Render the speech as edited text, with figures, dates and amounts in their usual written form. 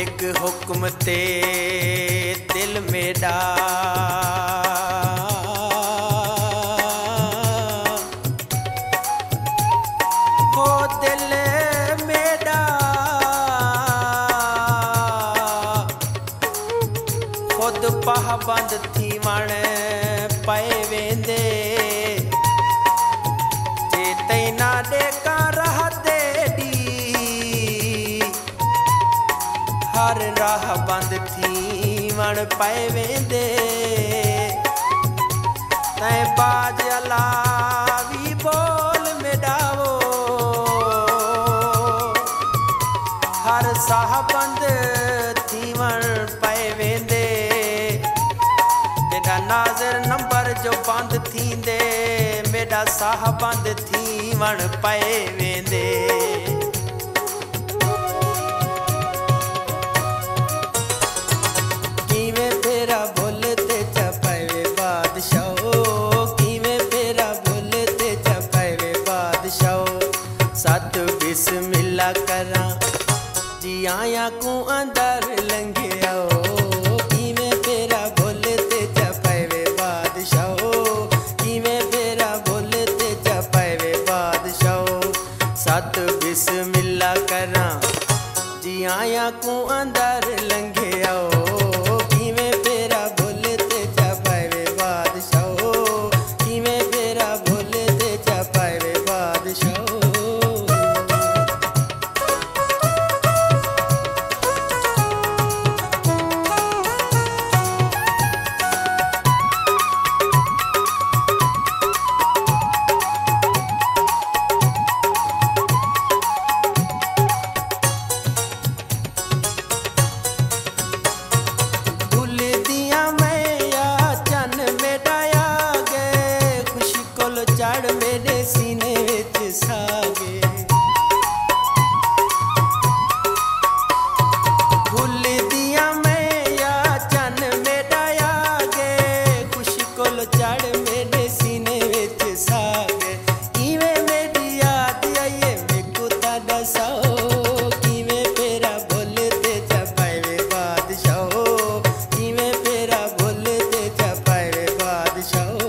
एक हुक्म ते दिल में डाल, वो दिल में डाल, खुद पाबंद थी वण पए वेंदे, जे तई ना ॾेका राह ते ॾी, हर राह बंद थी वण पए वेंदे। तैं बाज अलावी बोल में डावो, हर साह बंद थी वण पए वेंदे। मेरा नाज़र नंबर जो बंद थींदे, मेरा साह बंद थी वण पए वेंदे। सत बिस्मिल्ला करां जी आया को अंदर लंघे आओ, किवें फेरा भुल ते च पवे बादशाहो, किवें फेरा भुल ते च पवे बादशाहो। सत बिस्मिल्ला करां जी आया को अंदर लंघे आओ, किवें फेरा भुल ते च पवे बादशाहो, किवें फेरा भुल ते च पवे बादशाहो। सीने विच सागे भुल दिया मैं या चन मेरा यागे, खुश कोल चढ़ मेरे सीने विच सागे। किवें मेरी याद आइए मेको ता दसो, किवें फेरा भुल ते च पवे बादशाहो, किवें फेरा भुल ते च पवे बादशाहो।